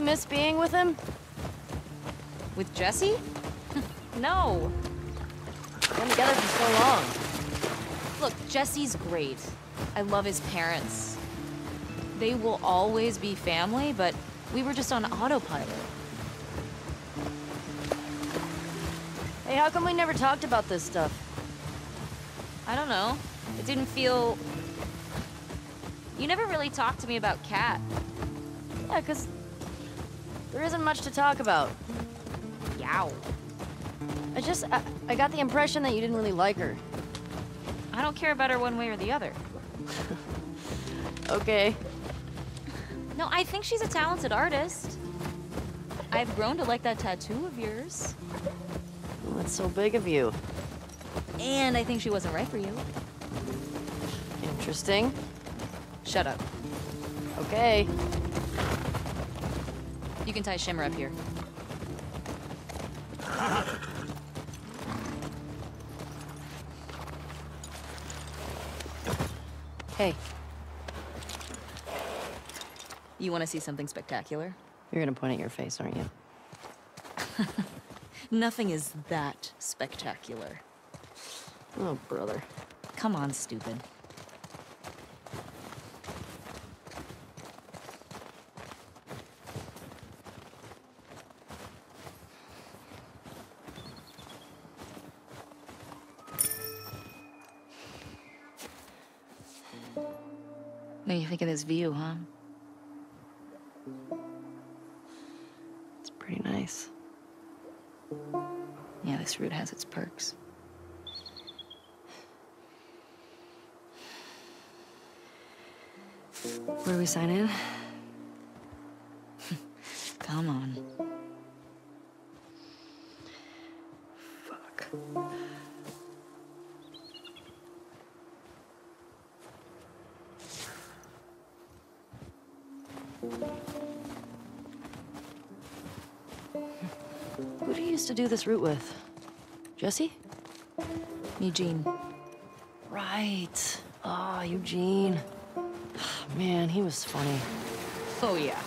You miss being with him? With Jesse? No. We've been together for so long. Look, Jesse's great. I love his parents. They will always be family, but we were just on autopilot. Hey, how come we never talked about this stuff? I don't know. It didn't feel... You never really talked to me about Kat. Yeah, 'cause there isn't much to talk about. Yow. I got the impression that you didn't really like her. I don't care about her one way or the other. Okay. No, I think she's a talented artist. I've grown to like that tattoo of yours. Well, that's so big of you. And I think she wasn't right for you. Interesting. Shut up. Okay. You can tie Shimmer up here. Hey. You want to see something spectacular? You're gonna point at your face, aren't you? Nothing is that spectacular. Oh, brother. Come on, stupid. What do you think of this view, huh? It's pretty nice. Yeah, this route has its perks. Where do we sign in? Come on. Fuck. Who do you used to do this route with? Jesse? Eugene. Right. Ah, Eugene. Man, he was funny. Oh, yeah.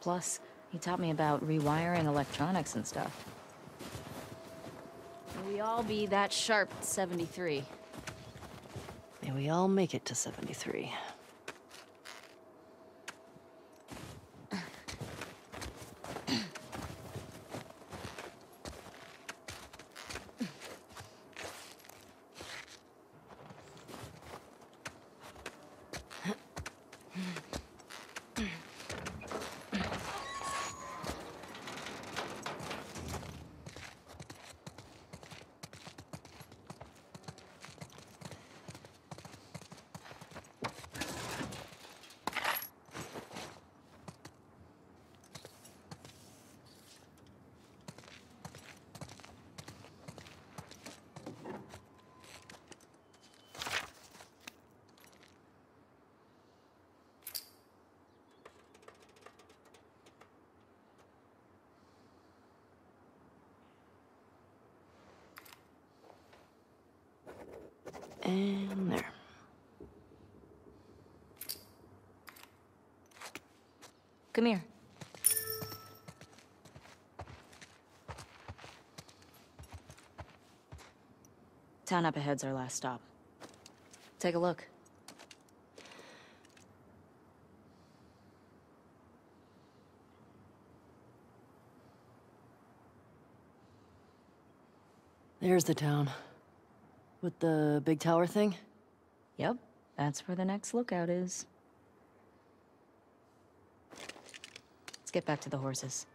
Plus, he taught me about rewiring electronics and stuff. May we all be that sharp at 73. May we all make it to 73. And there. Come here. Town up ahead's our last stop. Take a look. There's the town. With the big tower thing? Yep, that's where the next lookout is. Let's get back to the horses.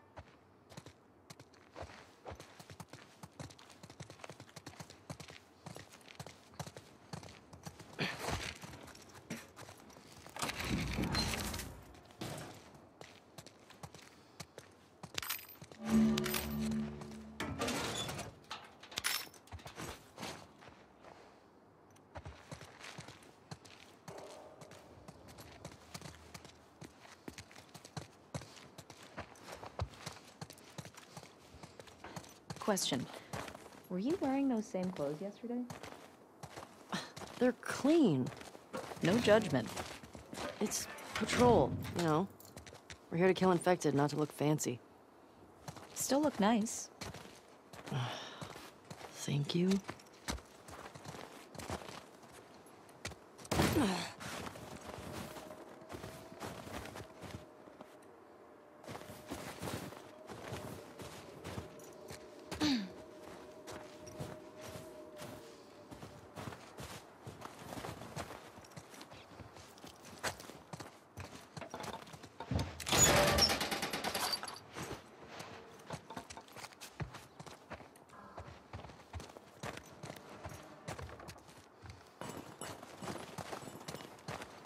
Question. Were you wearing those same clothes yesterday? They're clean. No judgment. It's patrol, you know. We're here to kill infected, not to look fancy. Still look nice. Thank you.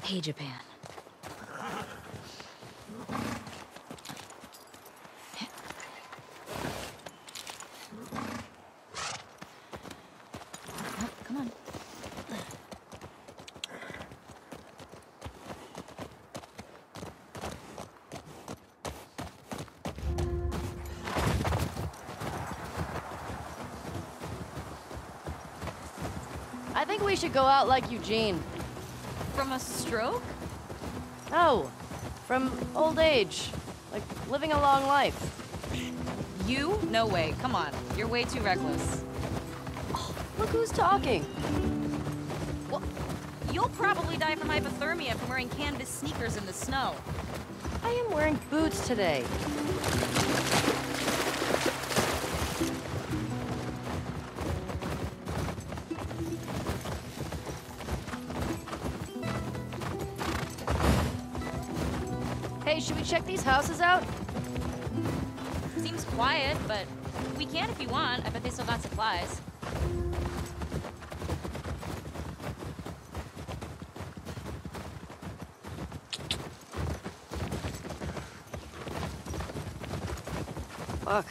Hey, Japan. I think we should go out like Eugene. From a stroke? No, from old age. Like, living a long life. You? No way. Come on. You're way too reckless. Oh, look who's talking. Well, you'll probably die from hypothermia from wearing canvas sneakers in the snow. I am wearing boots today. Should we check these houses out? Seems quiet, but we can if you want. I bet they still got supplies. Fuck.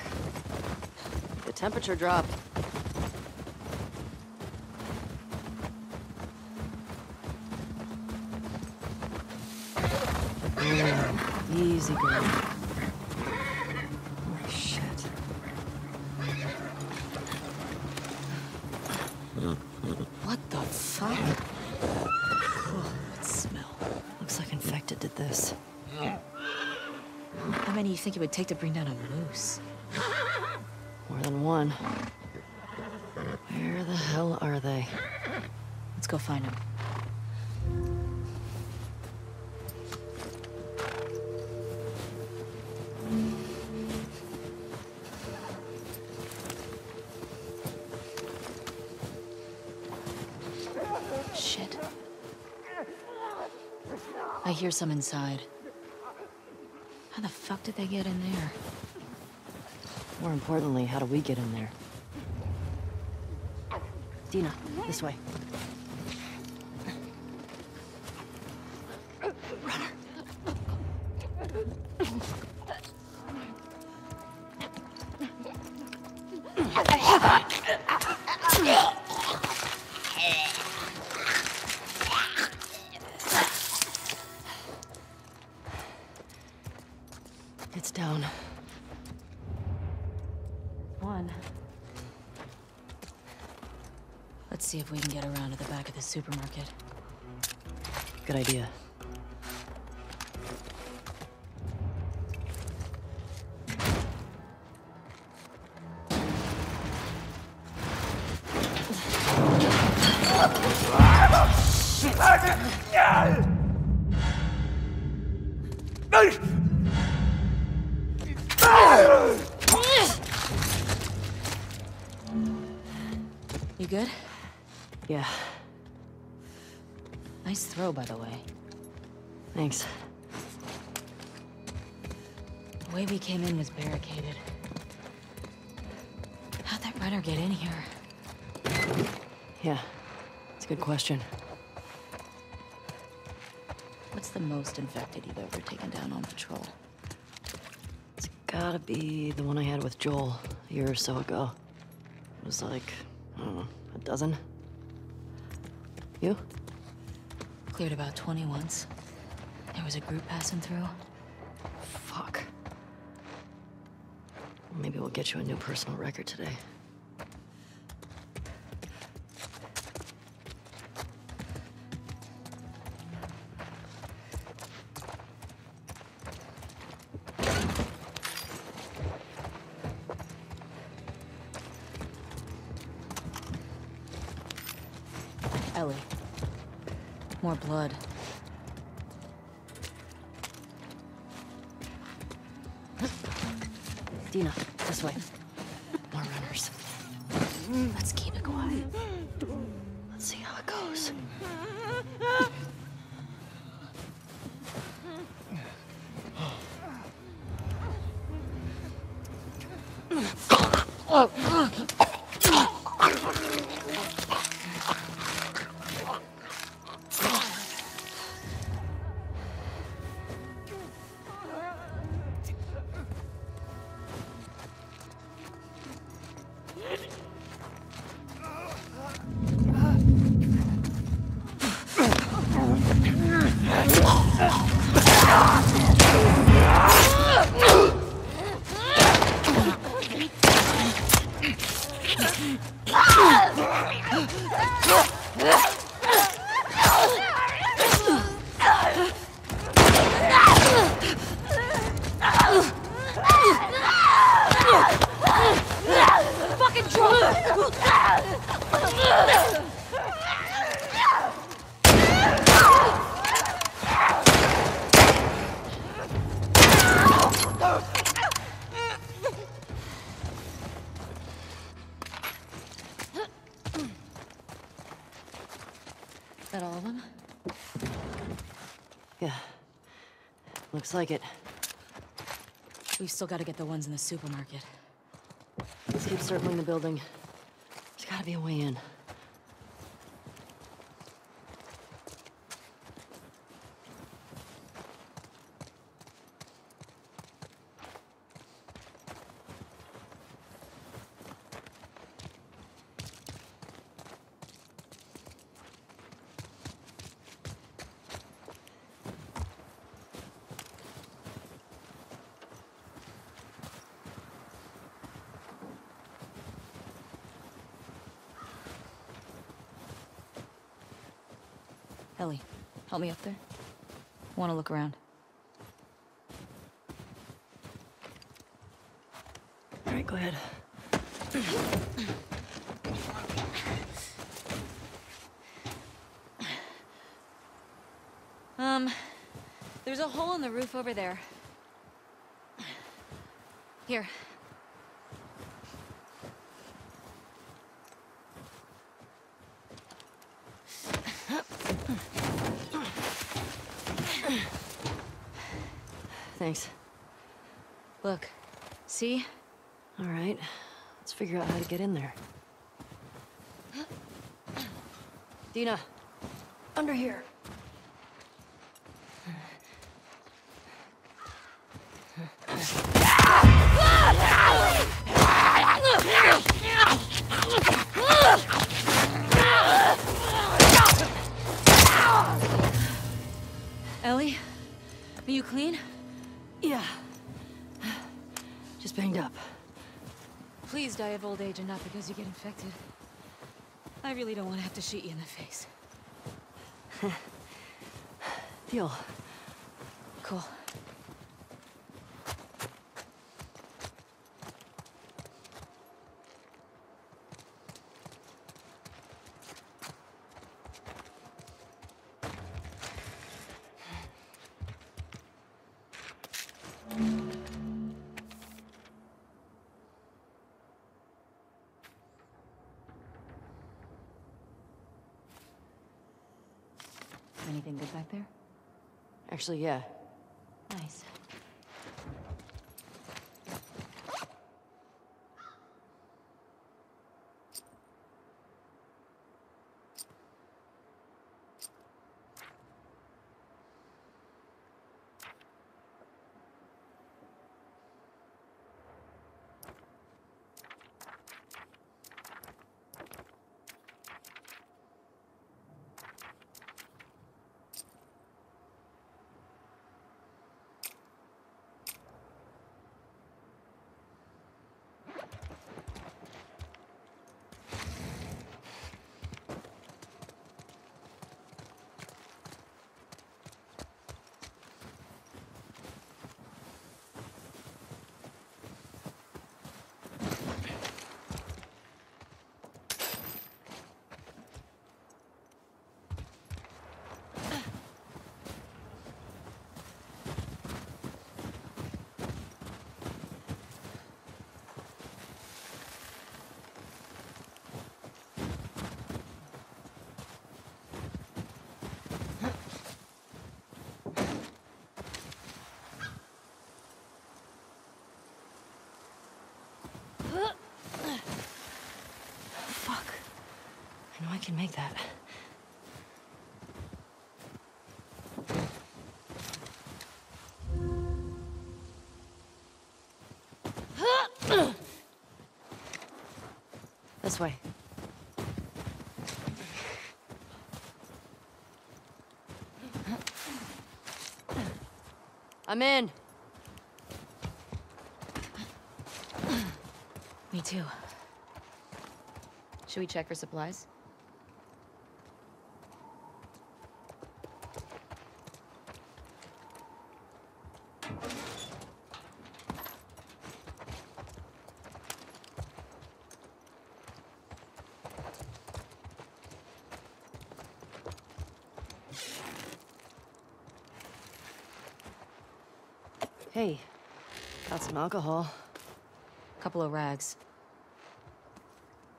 The temperature dropped. Easy going. Oh, shit. What the fuck? Oh, that smell. Looks like infected did this. How many do you think it would take to bring down a moose? More than one. Where the hell are they? Let's go find them. I hear some inside. How the fuck did they get in there? More importantly, how do we get in there? Dina, this way. Runner. Down. One. Let's see if we can get around to the back of the supermarket. Good idea. You good? Yeah. Nice throw, by the way. Thanks. The way we came in was barricaded. How'd that runner get in here? Yeah, it's a good question. What's the most infected you've ever taken down on patrol? It's gotta be the one I had with Joel a year or so ago. It was like... I don't know, a dozen. You? Cleared about 20 once. There was a group passing through. Fuck. Maybe we'll get you a new personal record today. alley. More blood. Dina, this way. More runners. Let's keep it quiet. Let's see how it goes. Is that all of them? Yeah. Looks like it. We've still got to get the ones in the supermarket. Let's keep circling the building. There's got to be a way in. Ellie, help me up there. I want to look around. All right, go ahead. There's a hole in the roof over there. Here. Thanks. Look. See? All right. Let's figure out how to get in there. Dina, under here. Ellie, are you clean? Yeah. Just banged up. Please die of old age and not because you get infected. I really don't want to have to shoot you in the face. Deal. Cool. Anything good back there? Actually, yeah. Nice. Fuck. I know I can make that. This way. I'm in. Me too. Should we check for supplies? Hey, got some alcohol, a couple of rags.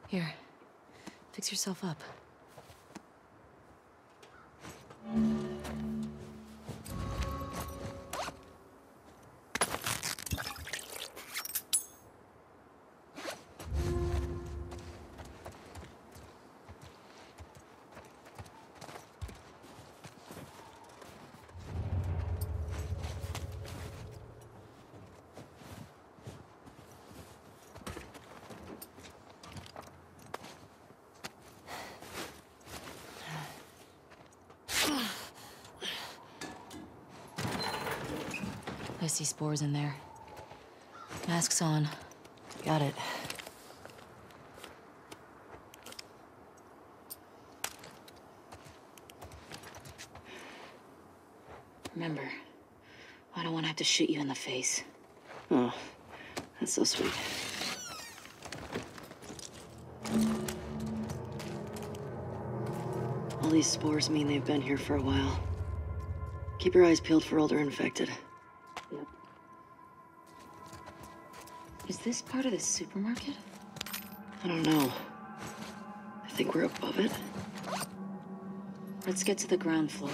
Here, fix yourself up. I see spores in there. Masks on. Got it. Remember, I don't want to have to shoot you in the face. Oh, that's so sweet. All these spores mean they've been here for a while. Keep your eyes peeled for older infected. Is this part of the supermarket? I don't know. I think we're above it. Let's get to the ground floor.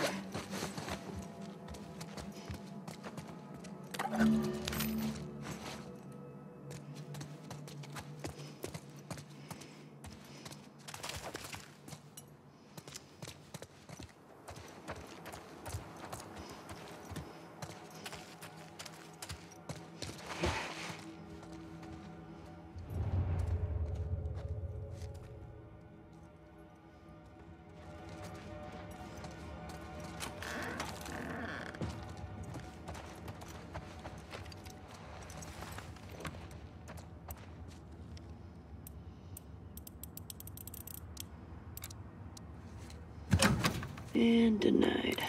And denied.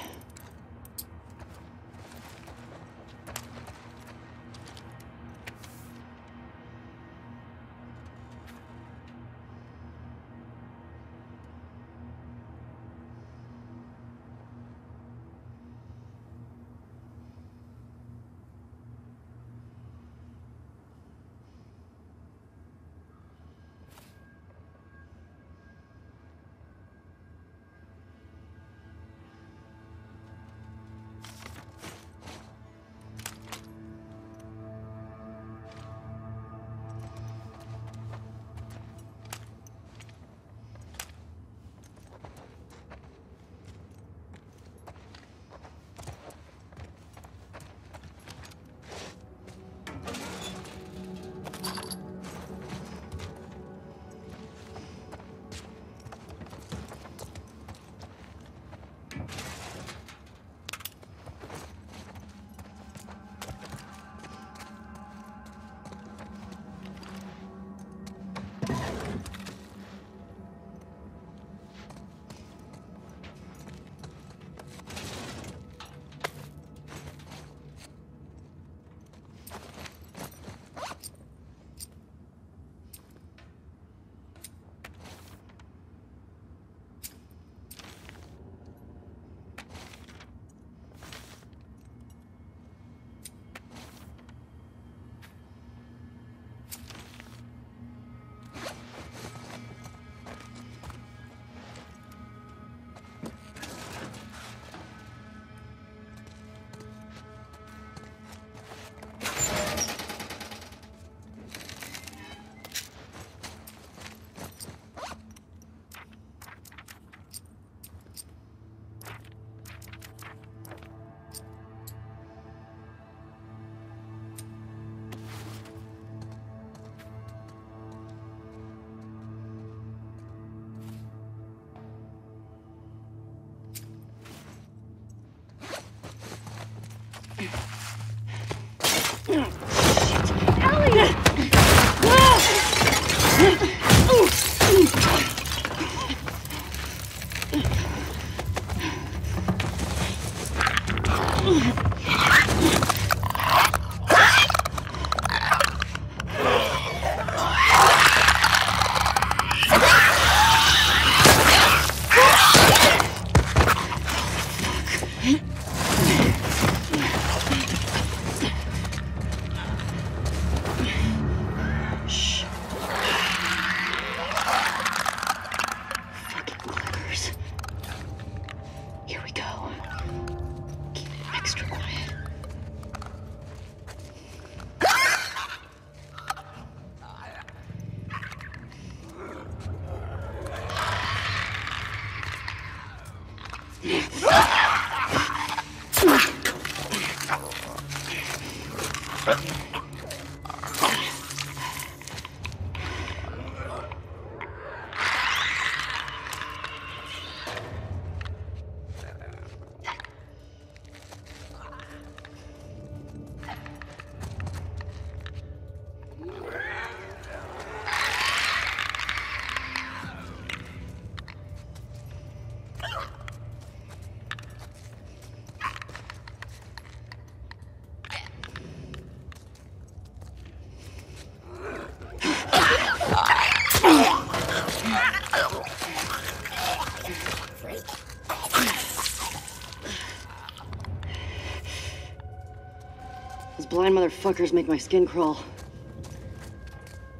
Blind motherfuckers make my skin crawl.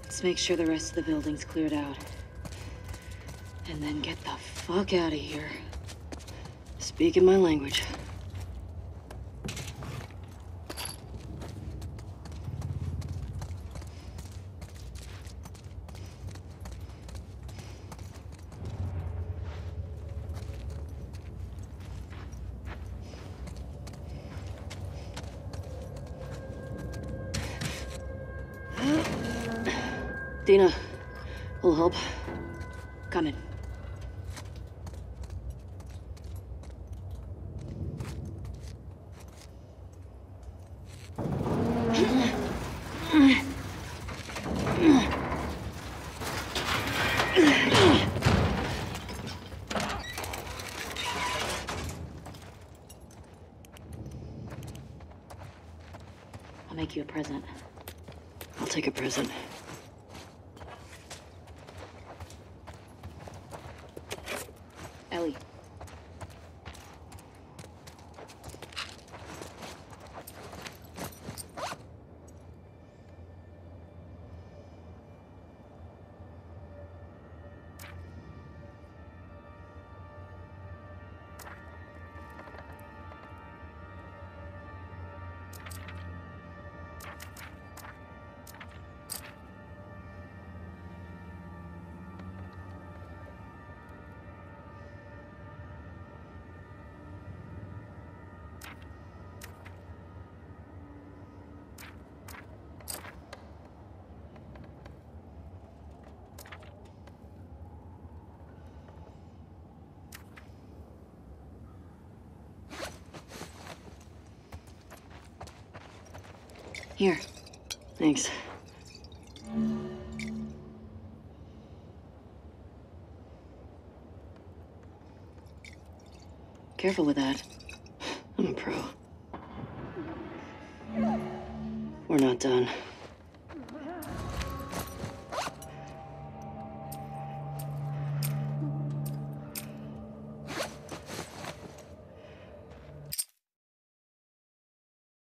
Let's make sure the rest of the building's cleared out. And then get the fuck out of here. Speaking my language. Dina, will help. Come in. I'll make you a present. I'll take a present. Ellie. Here. Thanks. Careful with that. I'm a pro. We're not done.